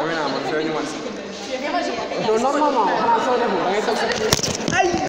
Everyone, I'm sure you want to. You're not my mom. I'm sorry, I'm sorry.